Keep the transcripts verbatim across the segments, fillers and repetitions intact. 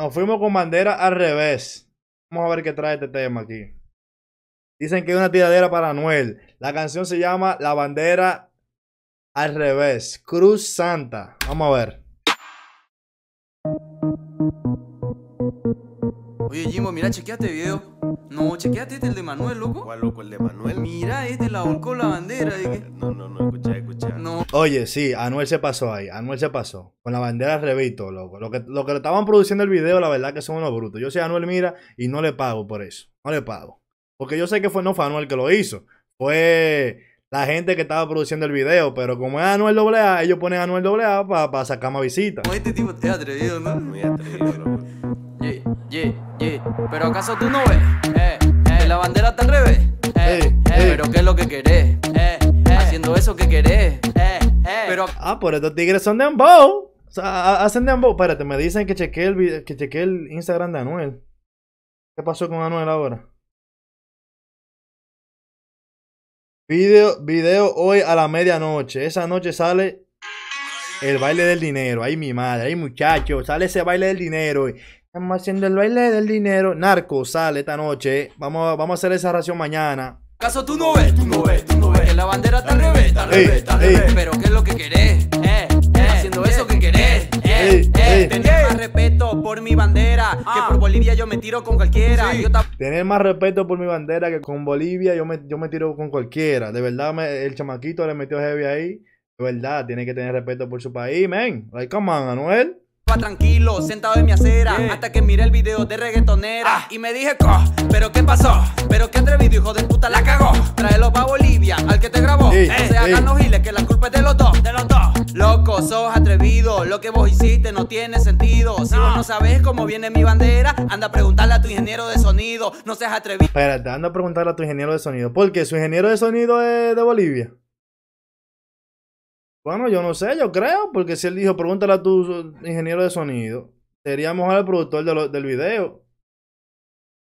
Nos fuimos con bandera al revés. Vamos a ver qué trae este tema aquí. Dicen que es una tiradera para Anuel. La canción se llama La Bandera al Revés. Cruz Santa. Vamos a ver. Oye, Jimbo, mira, chequeate el video. No, chequeate este, el de Manuel, loco. ¿Cuál, loco? El de Manuel. Mira, este la volcó la bandera. ¿De qué? No, no, no, escucha, escucha. No. Oye, sí, Anuel se pasó ahí. Anuel se pasó. Con la bandera al revés, loco. Lo que, lo que estaban produciendo el video, la verdad que son unos brutos. Yo sé, Anuel, mira, y no le pago por eso. No le pago. Porque yo sé que fue, no fue Anuel que lo hizo. Fue la gente que estaba produciendo el video. Pero como es Anuel A A, ellos ponen Anuel A A para pa sacar más visitas. Este tipo te ha atrevido, ¿no? Muy atrevido, loco. Yeah, yeah, yeah. Pero acaso tú no ves, eh, eh. la bandera está al revés, eh, eh, eh. pero qué es lo que querés, eh, eh. haciendo eso que querés, eh, eh. pero ah, pero estos tigres son de dembow, o sea, hacen dembow. Espérate, me dicen que chequeé el video, que chequeé el Instagram de Anuel. ¿Qué pasó con Anuel ahora? Video, video hoy a la medianoche. Esa noche sale el baile del dinero. Ay, mi madre, ay, muchachos, sale ese baile del dinero. Estamos haciendo el baile del dinero. Narco sale esta noche. Vamos, vamos a hacer esa ración mañana. ¿Acaso tú no ves? Tú no ves, tú no ves. Que la bandera está al revés, está al revés, está al revés. Pero ¿qué es lo que querés? Eh, eh, haciendo eso que querés. Eh, eh. Tener más respeto por mi bandera. Que por Bolivia yo me tiro con cualquiera. Yo Tener más respeto por mi bandera que con Bolivia yo me, yo me tiro con cualquiera. De verdad, me, el chamaquito le metió heavy ahí. De verdad, tiene que tener respeto por su país, men. Like, come on, Anuel. Tranquilo, sentado en mi acera, yeah. hasta que miré el video de reggaetonera ah. y me dije, co, pero qué pasó, pero qué atrevido, hijo de puta, la cagó. Tráelo pa' Bolivia, al que te grabó. Ey, eh, se hagan los giles, que la culpa es de los dos, de los dos. Loco, sos atrevido, lo que vos hiciste no tiene sentido. Si no. vos no sabes cómo viene mi bandera, anda a preguntarle a tu ingeniero de sonido, no seas atrevido. Espérate, anda a preguntarle a tu ingeniero de sonido, porque su ingeniero de sonido es de Bolivia. Bueno, yo no sé, yo creo, porque si él dijo, pregúntale a tu ingeniero de sonido, sería mejor el productor de lo, del video.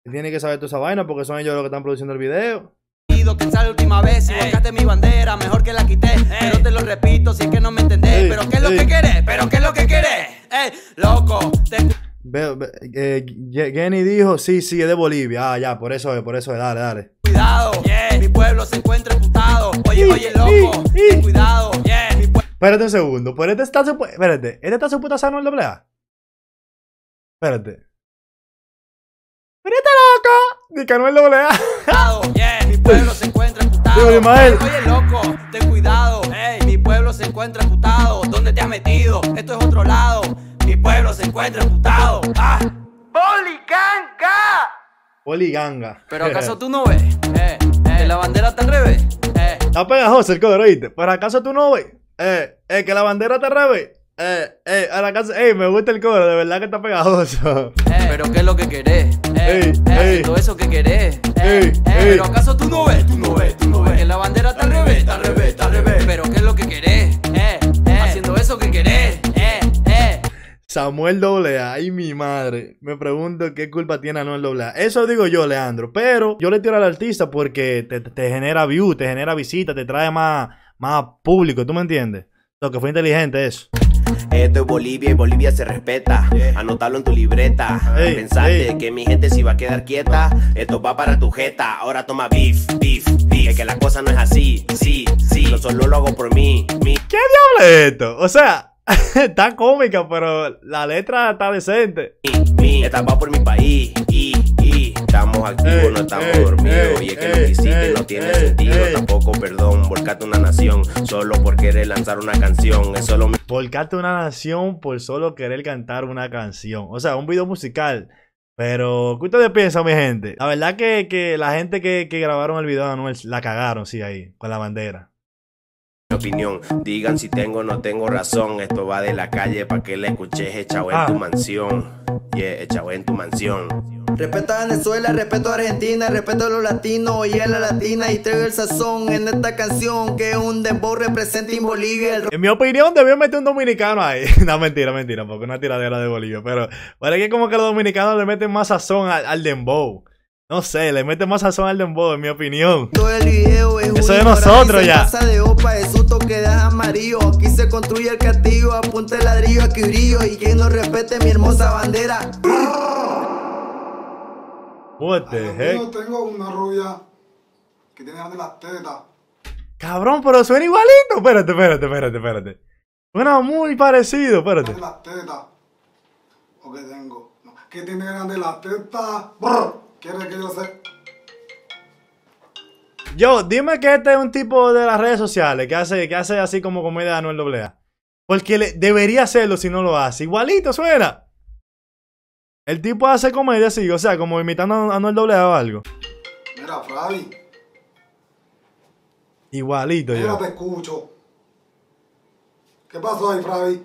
Él tiene que saber toda esa vaina, porque son ellos los que están produciendo el video. Que la última vez, si volcaste mi bandera, mejor que la quité. Ey. Pero te lo repito, si es que no me entendés. Ey. Pero ¿qué es lo Ey. que querés? ¿Pero qué es lo que querés? ¡Eh, loco! Te... Be, be, eh, Jenny dijo, sí, sí, es de Bolivia. Ah, ya, por eso es, por eso es, dale, dale. Cuidado, yeah. mi pueblo se encuentra emputado. Oye, y, oye, loco, y, y. ten cuidado, yeah. Espérate un segundo, pero este está su... Espérate, ¿este está su puta Samuel A A? Espérate. ¡Pero este loco! Ni que Anuel A A. yeah, mi pueblo se encuentra emputado. Oye, loco, ten cuidado. Hey, mi pueblo se encuentra emputado. ¿Dónde te has metido? Esto es otro lado. Mi pueblo se encuentra emputado. ¡Ah! ¡Poliganga! Poliganga. ¿Pero acaso tú no ves? Eh, eh, la bandera está al revés. Eh. Está pegajoso el cover, ¿oíste? ¿Pero acaso tú no ves? Eh, eh, que la bandera te revés. Eh, eh, a la casa. Eh, me gusta el coro, de verdad que está pegajoso. Eh, pero ¿qué es lo que querés? Eh, eh, eh todo eso que querés. Eh, eh, eh, pero ¿acaso tú no ves? Tú no ves, tú no ves. Que la bandera te revés, te revés, te revés. Pero ¿qué es lo que querés? Eh, eh, haciendo eso que querés. Eh, eh. Samuel A A, ay mi madre. Me pregunto qué culpa tiene Anuel A A. Eso digo yo, Leandro. Pero yo le tiro al artista porque te, te genera view, te genera visita, te trae más. más público, ¿tú me entiendes? Lo que fue inteligente eso. Esto es Bolivia y Bolivia se respeta. Anótalo en tu libreta. Ey, Pensaste ey. que mi gente se iba a quedar quieta. Esto va para tu jeta. Ahora toma beef, beef, beef. Es que la cosa no es así, sí, sí. Yo solo lo hago por mí, mí. ¿Qué diablo es esto? O sea, está cómica, pero la letra está decente. Mi, mi, esta va por mi país, y, y. Estamos activos, ey, no estamos ey, dormidos ey, Y es que ey, lo que hiciste ey, no tiene ey, sentido ey. Tampoco, perdón, volcaste una nación solo por querer lanzar una canción. Es solo mi... Volcaste una nación por solo querer cantar una canción. O sea, un video musical. Pero, ¿qué ustedes piensan, mi gente? La verdad que, que la gente que, que grabaron el video de Anuel la cagaron, sí, ahí, con la bandera. Mi opinión, digan si tengo o no tengo razón. Esto va de la calle pa' que la escuches echado en ah. tu mansión. Yeah, echado en tu mansión. Respeto a Venezuela, respeto a Argentina, respeto a los latinos y a la latina. Y traigo el sazón en esta canción que un dembow representa en Bolivia. En mi opinión, debió meter un dominicano ahí. No, mentira, mentira, porque una tiradera de Bolivia. Pero parece que como que los dominicanos le meten más sazón al, al dembow. No sé, le meten más sazón al dembow, en mi opinión. Todo el video es Eso de nosotros ya. Casa de opa, es quedas amarillo. Aquí se construye el castigo, apunta el ladrillo, aquí brillo. Y quien no respete mi hermosa bandera. What the heck? Yo tengo una rubia que tiene grande las tetas. Cabrón, pero suena igualito. Espérate, espérate, espérate, espérate. Suena muy parecido, espérate. ¿Tiene las tetas? ¿O qué tengo? No. ¿Qué tiene grande las tetas? ¿Quieres que yo sea? Yo, dime que este es un tipo de las redes sociales que hace, que hace así como comedia de Anuel doble A. Porque le, debería hacerlo si no lo hace. Igualito suena. El tipo hace comedia así, o sea, como imitando a Anuel doble A o algo. Mira, Fravi. Igualito. Mira, yo te escucho. ¿Qué pasó ahí, Fravi?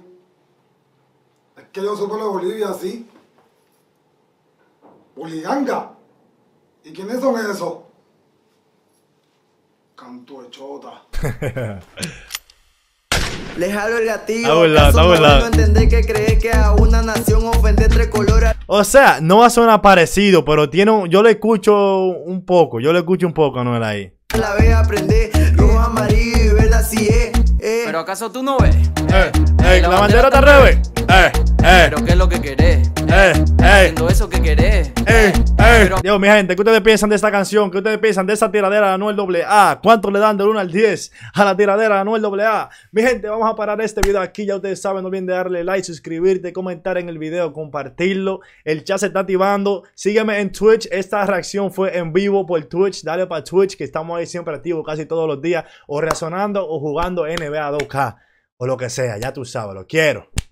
Es que yo supe de Bolivia así. Boliganga. ¿Y quiénes son esos? Canto de chota. Le jalo el gatillo. No entender que cree que a una nación ofende tres colores. O sea, no va a sonar parecido, pero tiene un, yo le escucho un poco, yo le escucho un poco a Anuel ahí. La ve aprender, rojo, amarillo y verde así es. Eh. ¿Pero acaso tú no ves? Eh, eh, eh la, la bandera te al revés. Eh, eh. ¿Pero qué es lo que querés? Eh, eh. Haciendo eso que querés. Eh, eh. Pero... Dios, mi gente, ¿qué ustedes piensan de esta canción? ¿Qué ustedes piensan de esa tiradera de Anuel doble A? ¿Cuánto le dan del uno al diez a la tiradera de Anuel doble A? Mi gente, vamos a parar este video aquí. Ya ustedes saben, no olviden de darle like, suscribirte, comentar en el video, compartirlo. El chat se está activando. Sígueme en Twitch. Esta reacción fue en vivo por Twitch. Dale para Twitch, que estamos ahí siempre activos casi todos los días. O reaccionando o jugando N B A dos K. O lo que sea, ya tú sabes, lo quiero.